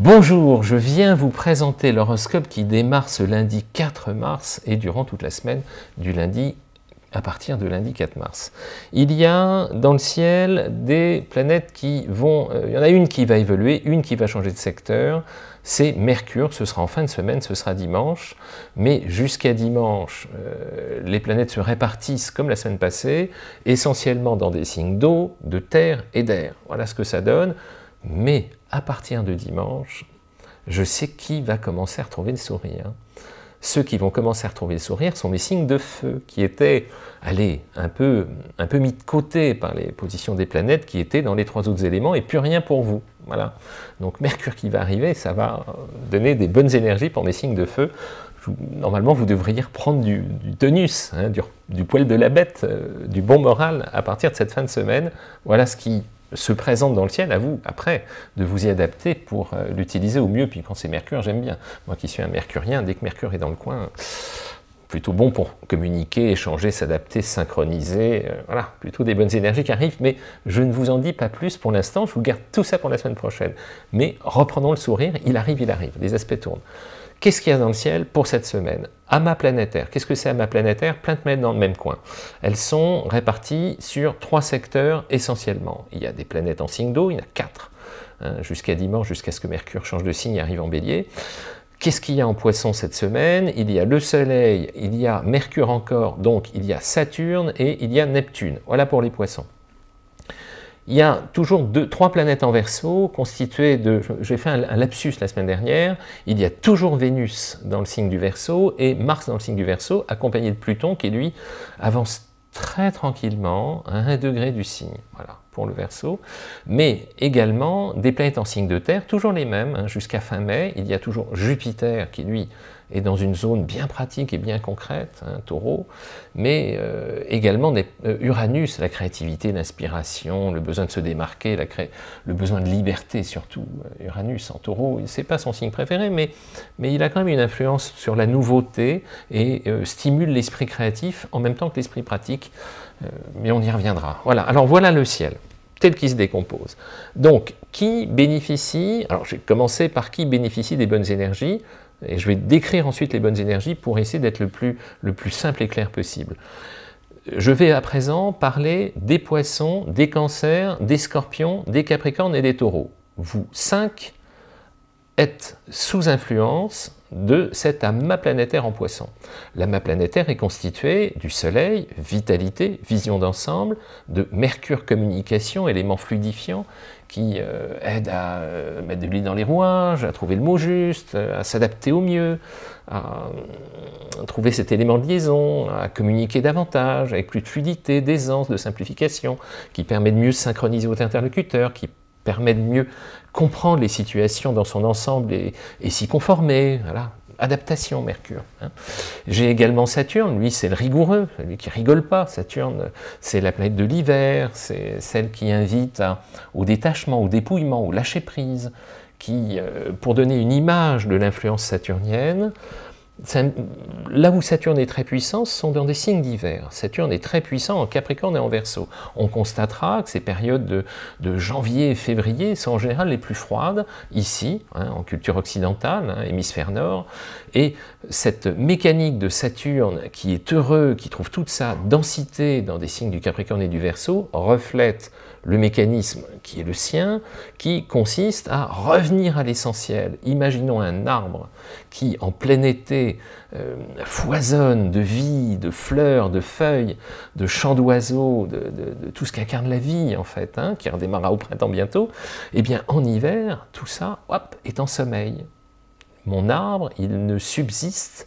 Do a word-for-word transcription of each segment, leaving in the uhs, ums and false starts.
Bonjour, je viens vous présenter l'horoscope qui démarre ce lundi quatre mars et durant toute la semaine du lundi à partir de lundi quatre mars. Il y a dans le ciel des planètes qui vont... Euh, il y en a une qui va évoluer, une qui va changer de secteur, c'est Mercure, ce sera en fin de semaine, ce sera dimanche, mais jusqu'à dimanche, euh, les planètes se répartissent comme la semaine passée, essentiellement dans des signes d'eau, de terre et d'air. Voilà ce que ça donne, mais à partir de dimanche, je sais qui va commencer à retrouver le sourire. Ceux qui vont commencer à retrouver le sourire sont les signes de feu, qui étaient, allez, un peu, un peu mis de côté par les positions des planètes, qui étaient dans les trois autres éléments, et plus rien pour vous. Voilà. Donc Mercure qui va arriver, ça va donner des bonnes énergies pour les signes de feu. Normalement, vous devriez reprendre du, du tonus, hein, du, du poil de la bête, euh, du bon moral à partir de cette fin de semaine. Voilà ce qui se présente dans le ciel, à vous, après, de vous y adapter pour euh, l'utiliser au mieux. Puis quand c'est Mercure, j'aime bien. Moi qui suis un mercurien, dès que Mercure est dans le coin, plutôt bon pour communiquer, échanger, s'adapter, synchroniser. Euh, voilà, plutôt des bonnes énergies qui arrivent. Mais je ne vous en dis pas plus pour l'instant, je vous garde tout ça pour la semaine prochaine. Mais reprenons le sourire, il arrive, il arrive, les aspects tournent. Qu'est-ce qu'il y a dans le ciel pour cette semaine? Amas planétaire. Qu'est-ce que c'est amas planétaire? Plein de planètes dans le même coin. Elles sont réparties sur trois secteurs essentiellement. Il y a des planètes en signe d'eau, il y en a quatre. Hein, jusqu'à dimanche, jusqu'à ce que Mercure change de signe et arrive en bélier. Qu'est-ce qu'il y a en poisson cette semaine? Il y a le Soleil, il y a Mercure encore, donc il y a Saturne et il y a Neptune. Voilà pour les poissons. Il y a toujours deux, trois planètes en Verseau, constituées de... J'ai fait un, un lapsus la semaine dernière. Il y a toujours Vénus dans le signe du Verseau et Mars dans le signe du Verseau, accompagné de Pluton qui, lui, avance très tranquillement à un degré du signe. Voilà, pour le Verseau. Mais également, des planètes en signe de Terre, toujours les mêmes, hein, jusqu'à fin mai. Il y a toujours Jupiter qui, lui, est dans une zone bien pratique et bien concrète, hein, taureau, mais euh, également des, euh, Uranus, la créativité, l'inspiration, le besoin de se démarquer, la cré... le besoin de liberté surtout. Uranus en taureau, c'est pas son signe préféré, mais, mais il a quand même une influence sur la nouveauté et euh, stimule l'esprit créatif en même temps que l'esprit pratique, euh, mais on y reviendra. Voilà, alors voilà le ciel tel qu'il se décompose. Donc, qui bénéficie, alors j'ai commencé par qui bénéficie des bonnes énergies, et je vais décrire ensuite les bonnes énergies pour essayer d'être le plus, le plus simple et clair possible. Je vais à présent parler des poissons, des cancers, des scorpions, des capricornes et des taureaux. Vous cinq êtes sous influence de cet amas planétaire en poisson. L'amas planétaire est constitué du Soleil, vitalité, vision d'ensemble, de Mercure communication, élément fluidifiant, qui euh, aide à euh, mettre de l'huile dans les rouages, à trouver le mot juste, à s'adapter au mieux, à euh, trouver cet élément de liaison, à communiquer davantage, avec plus de fluidité, d'aisance, de simplification, qui permet de mieux synchroniser votre interlocuteur, qui permet de mieux comprendre les situations dans son ensemble et, et s'y conformer, voilà, adaptation Mercure. Hein. J'ai également Saturne, lui c'est le rigoureux, lui qui rigole pas. Saturne c'est la planète de l'hiver, c'est celle qui invite à, au détachement, au dépouillement, au lâcher prise, qui, euh, pour donner une image de l'influence saturnienne, ça, là où Saturne est très puissant, ce sont dans des signes divers. Saturne est très puissant en Capricorne et en Verseau. On constatera que ces périodes de, de janvier et février sont en général les plus froides, ici, hein, en culture occidentale, hein, hémisphère nord, et cette mécanique de Saturne qui est heureux, qui trouve toute sa densité dans des signes du Capricorne et du Verseau, reflète le mécanisme qui est le sien, qui consiste à revenir à l'essentiel. Imaginons un arbre qui, en plein été, euh, foisonne de vie, de fleurs, de feuilles, de chants d'oiseaux, de, de, de tout ce qu'incarne la vie, en fait, hein, qui redémarra au printemps bientôt. Eh bien, en hiver, tout ça, hop, est en sommeil. Mon arbre, il ne subsiste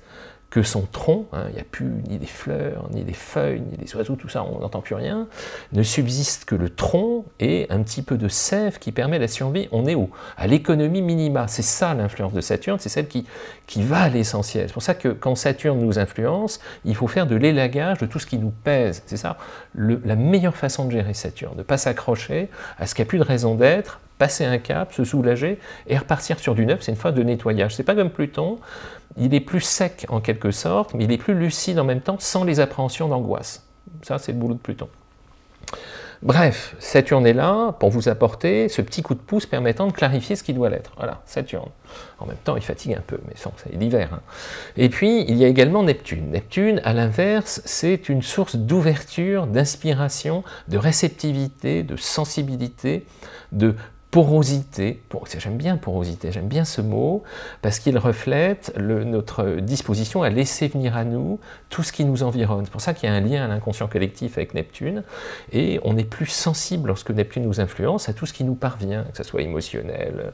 que son tronc, hein, il n'y a plus ni des fleurs, ni des feuilles, ni des oiseaux, tout ça, on n'entend plus rien, ne subsiste que le tronc et un petit peu de sève qui permet la survie. On est où? À l'économie minima. C'est ça l'influence de Saturne, c'est celle qui, qui va à l'essentiel. C'est pour ça que quand Saturne nous influence, il faut faire de l'élagage de tout ce qui nous pèse. C'est ça le, la meilleure façon de gérer Saturne, de ne pas s'accrocher à ce qui n'a plus de raison d'être, passer un cap, se soulager et repartir sur du neuf, c'est une phase de nettoyage. C'est pas comme Pluton, il est plus sec en quelque sorte, mais il est plus lucide en même temps, sans les appréhensions d'angoisse. Ça, c'est le boulot de Pluton. Bref, Saturne est là pour vous apporter ce petit coup de pouce permettant de clarifier ce qui doit l'être. Voilà, Saturne. En même temps, il fatigue un peu, mais ça, c'est l'hiver, hein. Et puis, il y a également Neptune. Neptune, à l'inverse, c'est une source d'ouverture, d'inspiration, de réceptivité, de sensibilité, de porosité. J'aime bien porosité, j'aime bien ce mot, parce qu'il reflète le, notre disposition à laisser venir à nous tout ce qui nous environne. C'est pour ça qu'il y a un lien à l'inconscient collectif avec Neptune, et on est plus sensible lorsque Neptune nous influence à tout ce qui nous parvient, que ce soit émotionnel,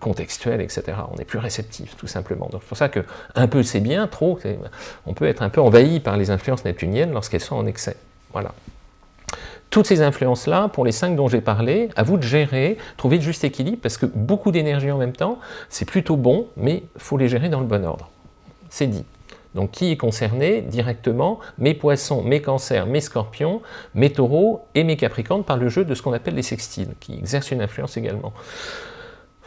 contextuel, et cetera. On est plus réceptif, tout simplement. Donc c'est pour ça que un peu c'est bien, trop, on peut être un peu envahi par les influences neptuniennes lorsqu'elles sont en excès. Voilà. Toutes ces influences-là, pour les cinq dont j'ai parlé, à vous de gérer, trouver le juste équilibre, parce que beaucoup d'énergie en même temps, c'est plutôt bon, mais il faut les gérer dans le bon ordre. C'est dit. Donc qui est concerné directement? Mes poissons, mes cancers, mes scorpions, mes taureaux et mes capricornes par le jeu de ce qu'on appelle les sextiles, qui exercent une influence également.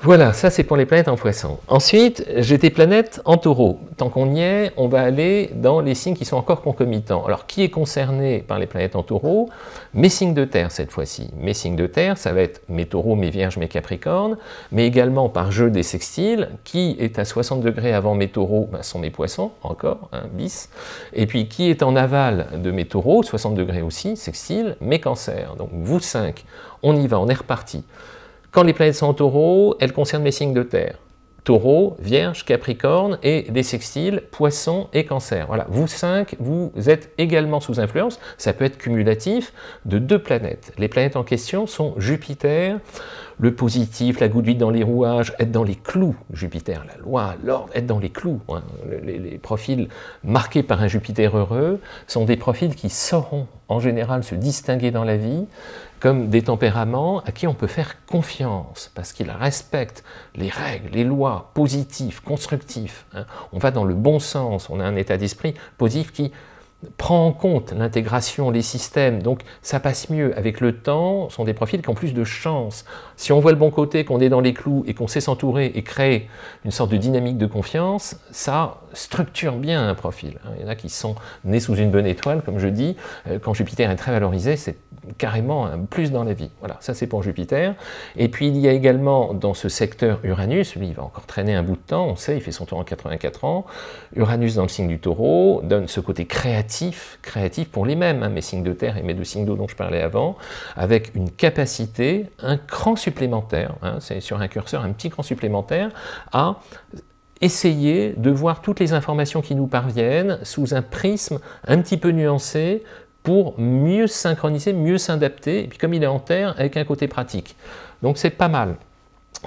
Voilà, ça c'est pour les planètes en poisson. Ensuite, j'ai des planètes en taureau. Tant qu'on y est, on va aller dans les signes qui sont encore concomitants. Alors, qui est concerné par les planètes en taureau? Mes signes de terre, cette fois-ci. Mes signes de terre, ça va être mes taureaux, mes vierges, mes capricornes, mais également par jeu des sextiles, qui est à soixante degrés avant mes taureaux, ben, sont mes poissons, encore, hein, bis. Et puis, qui est en aval de mes taureaux, soixante degrés aussi, sextile, mes cancers. Donc, vous cinq, on y va, on est reparti. Quand les planètes sont en taureau, elles concernent mes signes de terre. Taureau, vierge, capricorne et des sextiles, poisson et cancer. Voilà, vous cinq, vous êtes également sous influence, ça peut être cumulatif, de deux planètes. Les planètes en question sont Jupiter, le positif, la goutte d'huile dans les rouages, être dans les clous, Jupiter, la loi, l'ordre, être dans les clous. Hein. Les, les profils marqués par un Jupiter heureux sont des profils qui sauront en général se distinguer dans la vie, comme des tempéraments à qui on peut faire confiance, parce qu'ils respectent les règles, les lois, positifs, constructifs. Hein. On va dans le bon sens, on a un état d'esprit positif qui prend en compte l'intégration, les systèmes, donc ça passe mieux. Avec le temps, ce sont des profils qui ont plus de chance. Si on voit le bon côté, qu'on est dans les clous et qu'on sait s'entourer et créer une sorte de dynamique de confiance, ça structure bien un profil. Il y en a qui sont nés sous une bonne étoile, comme je dis, quand Jupiter est très valorisé, c'est carrément un plus dans la vie. Voilà, ça c'est pour Jupiter. Et puis il y a également dans ce secteur Uranus, lui il va encore traîner un bout de temps, on sait, il fait son tour en quatre-vingt-quatre ans, Uranus dans le signe du taureau, donne ce côté créatif, créatif pour les mêmes, hein, mes signes de terre et mes deux signes d'eau dont je parlais avant, avec une capacité, un cran supplémentaire, hein, c'est sur un curseur, un petit cran supplémentaire, à essayer de voir toutes les informations qui nous parviennent sous un prisme un petit peu nuancé, pour mieux synchroniser, mieux s'adapter, et puis comme il est en terre, avec un côté pratique. Donc c'est pas mal.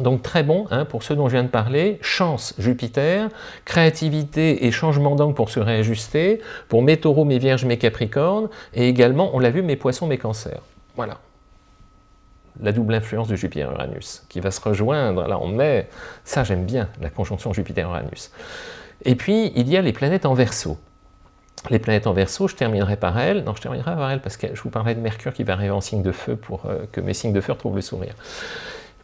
Donc très bon, hein, pour ceux dont je viens de parler, chance Jupiter, créativité et changement d'angle pour se réajuster, pour mes taureaux, mes vierges, mes capricornes, et également, on l'a vu, mes poissons, mes cancers. Voilà. La double influence de Jupiter-Uranus, qui va se rejoindre, là on met, ça j'aime bien, la conjonction Jupiter-Uranus. Et puis, il y a les planètes en Verseau. Les planètes en Verseau, je terminerai par elles. Non, je terminerai par elles parce que je vous parlerai de Mercure qui va arriver en signe de feu pour euh, que mes signes de feu retrouvent le sourire.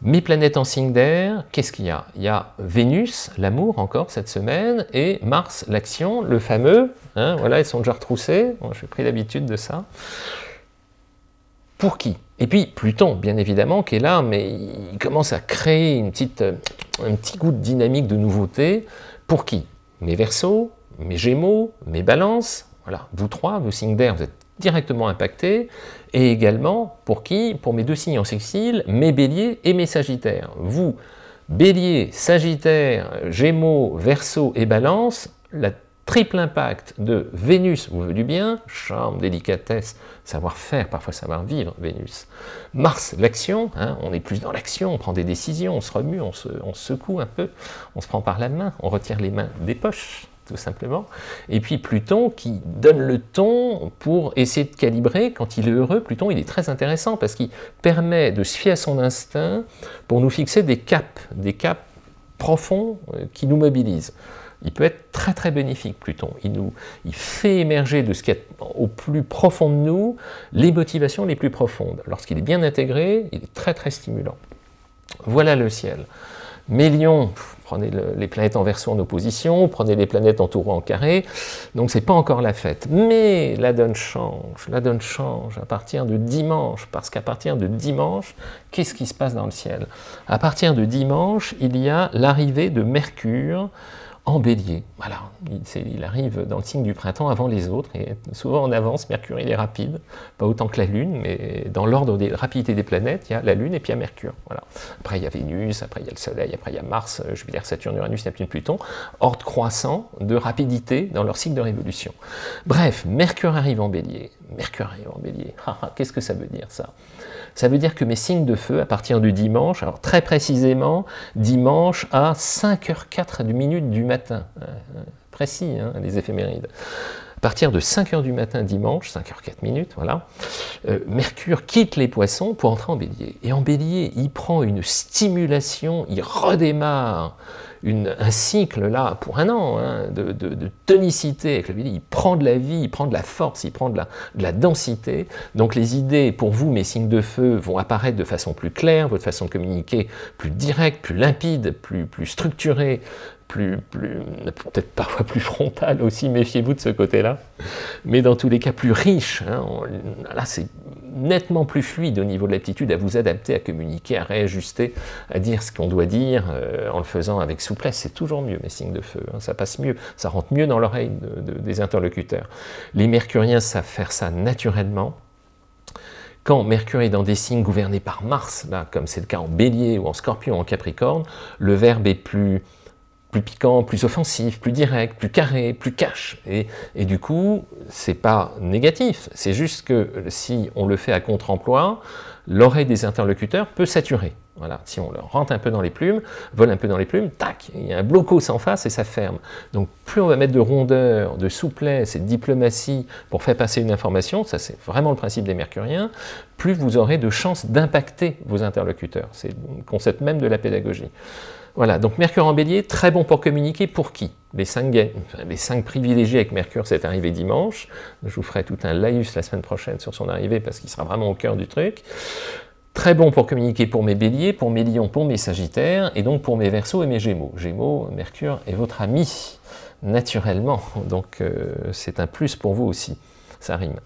Mes planètes en signe d'air, qu'est-ce qu'il y a? Il y a Vénus, l'amour encore cette semaine, et Mars, l'action, le fameux. Hein, voilà, ils sont déjà retroussés. Bon, j'ai pris l'habitude de ça. Pour qui? Et puis Pluton, bien évidemment, qui est là, mais il commence à créer une petite, un petit goût de dynamique, de nouveauté. Pour qui? Mes Verseaux, mes Gémeaux, mes Balances, voilà, vous trois, vos signes d'air, vous êtes directement impactés, et également, pour qui? Pour mes deux signes en sextile, mes Béliers et mes Sagittaires. Vous, Béliers, Sagittaires, Gémeaux, Verseau et Balance, la triple impact de Vénus, vous veut du bien, charme, délicatesse, savoir-faire, parfois savoir-vivre, Vénus. Mars, l'action, hein, on est plus dans l'action, on prend des décisions, on se remue, on se, on se secoue un peu, on se prend par la main, on retire les mains des poches, tout simplement. Et puis Pluton qui donne le ton pour essayer de calibrer. Quand il est heureux, Pluton, il est très intéressant parce qu'il permet de se fier à son instinct pour nous fixer des caps, des caps profonds qui nous mobilisent. Il peut être très très bénéfique, Pluton. Il nous, il fait émerger de ce qu'il y a au plus profond de nous les motivations les plus profondes. Lorsqu'il est bien intégré, il est très très stimulant. Voilà le ciel. Mélion, prenez le, les planètes en verso en opposition, prenez les planètes en taureau en carré, donc c'est pas encore la fête. Mais la donne change, la donne change à partir de dimanche, parce qu'à partir de dimanche, qu'est-ce qui se passe dans le ciel? À partir de dimanche, il y a l'arrivée de Mercure en bélier. Voilà, il, il arrive dans le signe du printemps avant les autres, et souvent en avance. Mercure, il est rapide, pas autant que la Lune, mais dans l'ordre des rapidités des planètes, il y a la Lune et puis il y a Mercure. Voilà. Après, il y a Vénus, après, il y a le Soleil, après, il y a Mars, Jupiter, Saturne, Uranus, Neptune, Pluton, ordre croissant de rapidité dans leur cycle de révolution. Bref, Mercure arrive en bélier. Mercure arrive en bélier. Qu'est-ce que ça veut dire, ça? Ça veut dire que mes signes de feu, à partir du dimanche, alors très précisément, dimanche à cinq heures quatre du matin, précis, hein, les éphémérides, à partir de cinq heures du matin dimanche, cinq heures quatre, voilà, euh, Mercure quitte les poissons pour entrer en bélier. Et en bélier, il prend une stimulation, il redémarre Une, un cycle là pour un an hein, de, de, de tonicité avec le bélier. Il prend de la vie, il prend de la force, il prend de la, de la densité. Donc les idées, pour vous, mes signes de feu, vont apparaître de façon plus claire, votre façon de communiquer plus directe, plus limpide, plus, plus structurée, plus, plus peut-être parfois plus frontale aussi, méfiez-vous de ce côté-là, mais dans tous les cas plus riche. Hein, on, là, c'est nettement plus fluide au niveau de l'aptitude à vous adapter, à communiquer, à réajuster, à dire ce qu'on doit dire, euh, en le faisant avec souplesse. C'est toujours mieux, mes signes de feu, hein, ça passe mieux, ça rentre mieux dans l'oreille de, de, des interlocuteurs. Les mercuriens savent faire ça naturellement. Quand Mercure est dans des signes gouvernés par Mars, là, comme c'est le cas en Bélier ou en Scorpion ou en Capricorne, le verbe est plus... plus piquant, plus offensif, plus direct, plus carré, plus cash. Et, et du coup, c'est pas négatif, c'est juste que si on le fait à contre-emploi, l'oreille des interlocuteurs peut saturer. Voilà, si on leur rentre un peu dans les plumes, vole un peu dans les plumes, tac, il y a un blocos en face et ça ferme. Donc plus on va mettre de rondeur, de souplesse et de diplomatie pour faire passer une information, ça c'est vraiment le principe des mercuriens, plus vous aurez de chances d'impacter vos interlocuteurs. C'est le concept même de la pédagogie. Voilà, donc Mercure en bélier, très bon pour communiquer, pour qui? Les cinq, les cinq privilégiés avec Mercure, c'est arrivé dimanche. Je vous ferai tout un laïus la semaine prochaine sur son arrivée, parce qu'il sera vraiment au cœur du truc. Très bon pour communiquer pour mes béliers, pour mes lions, pour mes sagittaires, et donc pour mes verseaux et mes gémeaux. Gémeaux, Mercure est votre ami, naturellement, donc euh, c'est un plus pour vous aussi, ça rime.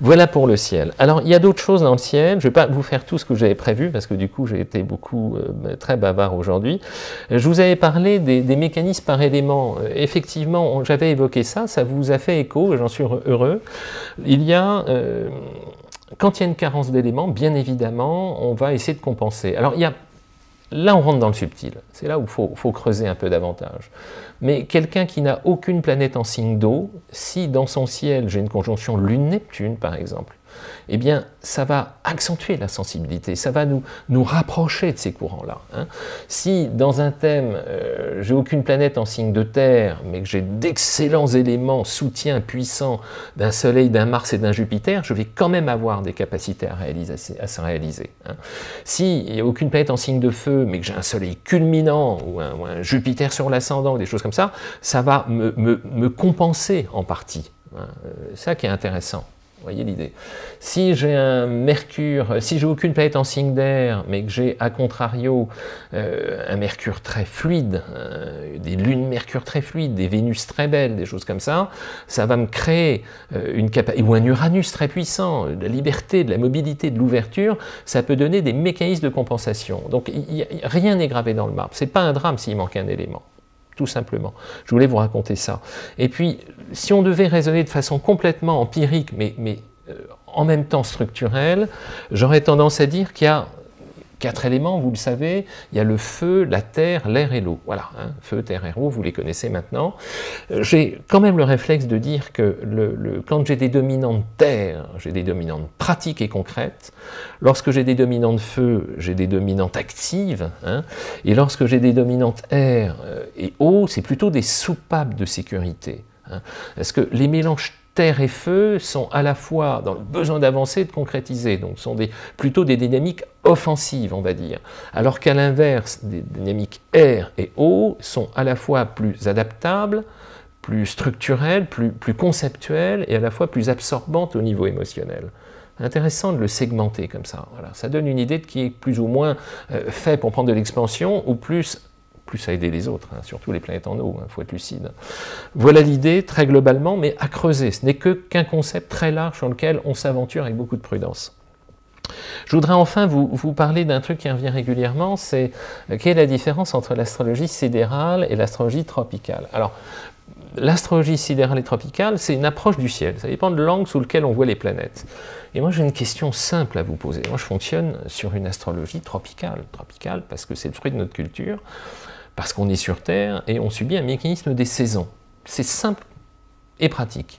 Voilà pour le ciel. Alors, il y a d'autres choses dans le ciel. Je ne vais pas vous faire tout ce que j'avais prévu, parce que du coup, j'ai été beaucoup, euh, très bavard aujourd'hui. Je vous avais parlé des, des mécanismes par élément. Euh, effectivement, j'avais évoqué ça, ça vous a fait écho, j'en suis heureux. Il y a... Euh, quand il y a une carence d'éléments, bien évidemment, on va essayer de compenser. Alors, il y a... Là, on rentre dans le subtil, c'est là où il faut, faut creuser un peu davantage. Mais quelqu'un qui n'a aucune planète en signe d'eau, si dans son ciel, j'ai une conjonction Lune-Neptune, par exemple, eh bien, ça va accentuer la sensibilité, ça va nous, nous rapprocher de ces courants-là. Hein. Si, dans un thème, euh, j'ai aucune planète en signe de terre, mais que j'ai d'excellents éléments, soutien puissant d'un Soleil, d'un Mars et d'un Jupiter, je vais quand même avoir des capacités à, réaliser, à se réaliser. Hein. Si il n'y a aucune planète en signe de feu, mais que j'ai un Soleil culminant, ou un, ou un Jupiter sur l'ascendant, ou des choses comme ça, ça va me, me, me compenser en partie. Hein. C'est ça qui est intéressant. Vous voyez l'idée. Si j'ai un Mercure, si j'ai aucune planète en signe d'air, mais que j'ai, à contrario, euh, un Mercure très fluide, euh, des lunes Mercure très fluides, des Vénus très belles, des choses comme ça, ça va me créer euh, une capacité, ou un Uranus très puissant, de la liberté, de la mobilité, de l'ouverture, ça peut donner des mécanismes de compensation. Donc y, y, rien n'est gravé dans le marbre. C'est pas un drame s'il manque un élément. Tout simplement. Je voulais vous raconter ça. Et puis, si on devait raisonner de façon complètement empirique, mais, mais euh, en même temps structurelle, j'aurais tendance à dire qu'il y a quatre éléments, vous le savez, il y a le feu, la terre, l'air et l'eau. Voilà, hein, feu, terre et eau, vous les connaissez maintenant. J'ai quand même le réflexe de dire que le, le, quand j'ai des dominantes terre, j'ai des dominantes pratiques et concrètes. Lorsque j'ai des dominantes feu, j'ai des dominantes actives. Hein, et lorsque j'ai des dominantes air et eau, c'est plutôt des soupapes de sécurité. Hein, parce que les mélanges terre et feu sont à la fois dans le besoin d'avancer et de concrétiser, donc sont des, plutôt des dynamiques offensives, on va dire. Alors qu'à l'inverse, des dynamiques air et eau sont à la fois plus adaptables, plus structurelles, plus, plus conceptuelles, et à la fois plus absorbantes au niveau émotionnel. Intéressant de le segmenter comme ça. Voilà. Ça donne une idée de qui est plus ou moins euh, fait pour prendre de l'expansion, ou plus, plus à aider les autres, hein, surtout les planètes en eau, il hein, faut être lucide. Voilà l'idée, très globalement, mais à creuser. Ce n'est que qu'un concept très large sur lequel on s'aventure avec beaucoup de prudence. Je voudrais enfin vous, vous parler d'un truc qui revient régulièrement, c'est euh, quelle est la différence entre l'astrologie sidérale et l'astrologie tropicale. Alors, l'astrologie sidérale et tropicale, c'est une approche du ciel, ça dépend de l'angle sous lequel on voit les planètes. Et moi j'ai une question simple à vous poser, moi je fonctionne sur une astrologie tropicale, tropicale parce que c'est le fruit de notre culture, parce qu'on est sur Terre et on subit un mécanisme des saisons, c'est simple et pratique.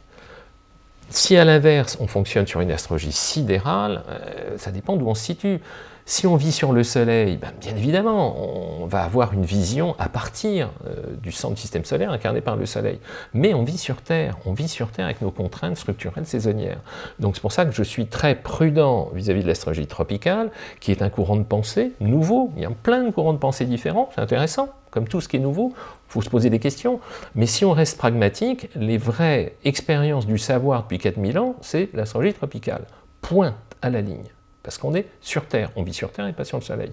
Si à l'inverse on fonctionne sur une astrologie sidérale, euh, ça dépend d'où on se situe. Si on vit sur le Soleil, ben bien évidemment, on va avoir une vision à partir euh, du centre du système solaire incarné par le Soleil. Mais on vit sur Terre, on vit sur Terre avec nos contraintes structurelles saisonnières. Donc c'est pour ça que je suis très prudent vis-à-vis de l'astrologie tropicale, qui est un courant de pensée nouveau. Il y a plein de courants de pensée différents, c'est intéressant. Comme tout ce qui est nouveau, il faut se poser des questions. Mais si on reste pragmatique, les vraies expériences du savoir depuis quatre mille ans, c'est l'astrologie tropicale. Point à la ligne. Parce qu'on est sur Terre, on vit sur Terre et pas sur le Soleil.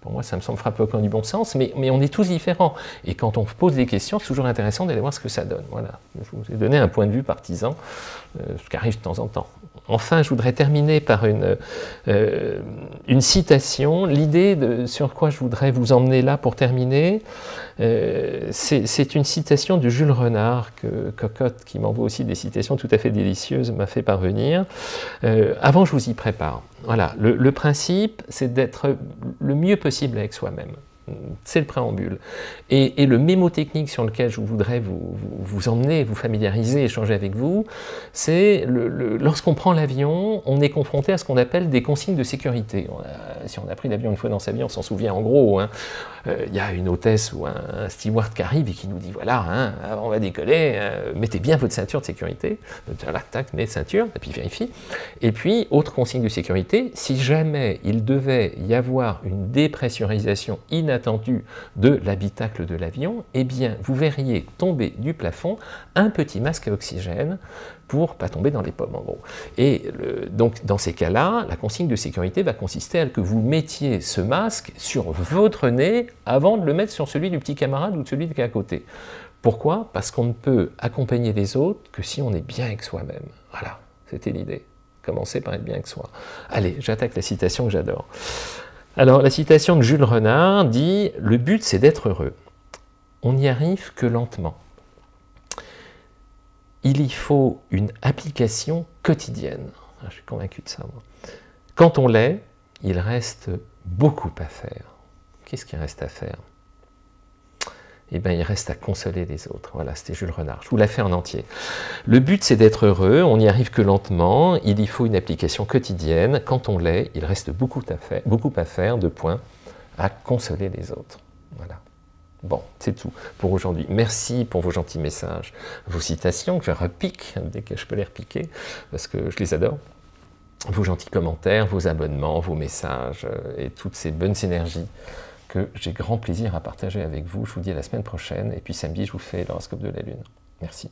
Pour moi, ça me semble frapper au camp du bon sens, mais, mais on est tous différents. Et quand on pose des questions, c'est toujours intéressant d'aller voir ce que ça donne. Voilà, je vous ai donné un point de vue partisan, euh, ce qui arrive de temps en temps. Enfin, je voudrais terminer par une, euh, une citation. L'idée sur quoi je voudrais vous emmener là pour terminer, euh, c'est une citation de Jules Renard, que Cocotte, qui m'envoie aussi des citations tout à fait délicieuses, m'a fait parvenir. Euh, avant, je vous y prépare. Voilà, le, le principe, c'est d'être le mieux possible avec soi-même. C'est le préambule. Et, et le mémo technique sur lequel je voudrais vous, vous, vous emmener, vous familiariser, échanger avec vous, c'est le, le, lorsqu'on prend l'avion, on est confronté à ce qu'on appelle des consignes de sécurité. On a, si on a pris l'avion une fois dans sa vie, on s'en souvient en gros. Hein. Euh, y a une hôtesse ou un, un steward qui arrive et qui nous dit voilà, hein, on va décoller, euh, mettez bien votre ceinture de sécurité. Voilà, tac, mets ceinture, et puis vérifie. Et puis, autre consigne de sécurité, si jamais il devait y avoir une dépressurisation inattendue, attendu de l'habitacle de l'avion, eh bien, vous verriez tomber du plafond un petit masque à oxygène pour pas tomber dans les pommes, en gros. Et le, donc, dans ces cas-là, la consigne de sécurité va consister à que vous mettiez ce masque sur votre nez avant de le mettre sur celui du petit camarade ou de celui qui est à côté. Pourquoi? Parce qu'on ne peut accompagner les autres que si on est bien avec soi-même. Voilà, c'était l'idée. Commencer par être bien avec soi. Allez, j'attaque la citation que j'adore. Alors, la citation de Jules Renard dit « Le but, c'est d'être heureux. On n'y arrive que lentement. Il y faut une application quotidienne. » Je suis convaincu de ça, moi. « Quand on l'est, il reste beaucoup à faire. » Qu'est-ce qu'il reste à faire? Eh bien, il reste à consoler les autres. Voilà, c'était Jules Renard. Je vous la fais en entier. Le but, c'est d'être heureux. On n'y arrive que lentement. Il y faut une application quotidienne. Quand on l'est, il reste beaucoup à faire, beaucoup à faire, de points, à consoler les autres. Voilà. Bon, c'est tout pour aujourd'hui. Merci pour vos gentils messages, vos citations que je repique dès que je peux les repiquer, parce que je les adore. Vos gentils commentaires, vos abonnements, vos messages et toutes ces bonnes énergies que j'ai grand plaisir à partager avec vous. Je vous dis à la semaine prochaine, et puis samedi, je vous fais l'horoscope de la Lune. Merci.